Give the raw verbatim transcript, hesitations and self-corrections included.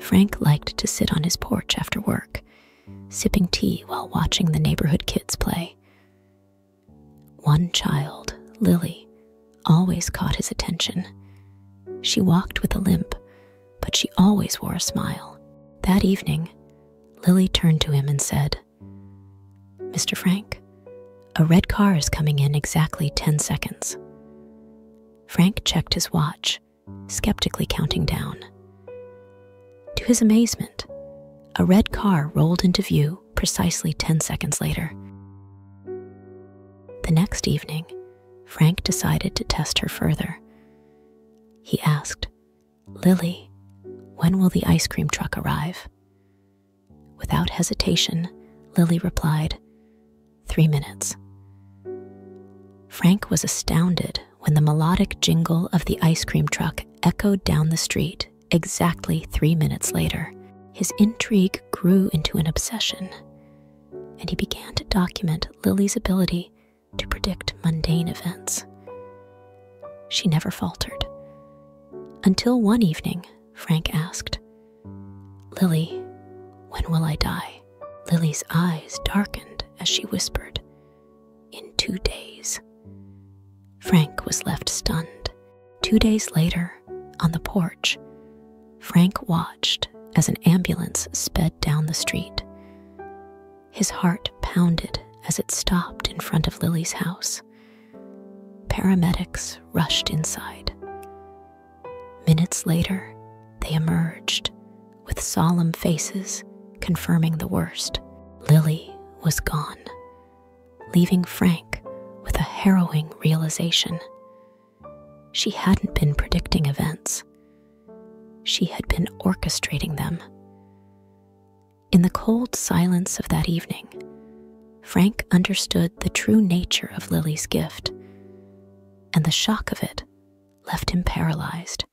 Frank liked to sit on his porch after work, sipping tea while watching the neighborhood kids play. One child, Lily, always caught his attention. She walked with a limp, but she always wore a smile. That evening, Lily turned to him and said, "Mister Frank, a red car is coming in exactly ten seconds. Frank checked his watch, skeptically counting down. To his amazement, a red car rolled into view precisely ten seconds later. The next evening, Frank decided to test her further. He asked, "Lily, when will the ice cream truck arrive?" Without hesitation, Lily replied, "Three minutes." Frank was astounded when the melodic jingle of the ice cream truck echoed down the street exactly three minutes later. His intrigue grew into an obsession, and he began to document Lily's ability to predict mundane events. She never faltered. Until one evening, Frank asked, "Lily, when will I die?" Lily's eyes darkened as she whispered, "In two days." Frank was left stunned. Two days later, on the porch, Frank watched as an ambulance sped down the street. His heart pounded as it stopped in front of Lily's house. Paramedics rushed inside. Minutes later, they emerged, with solemn faces confirming the worst. Lily was gone, leaving Frank with a harrowing realization. She hadn't been predicting events. She had been orchestrating them. In the cold silence of that evening, Frank understood the true nature of Lily's gift, and the shock of it left him paralyzed.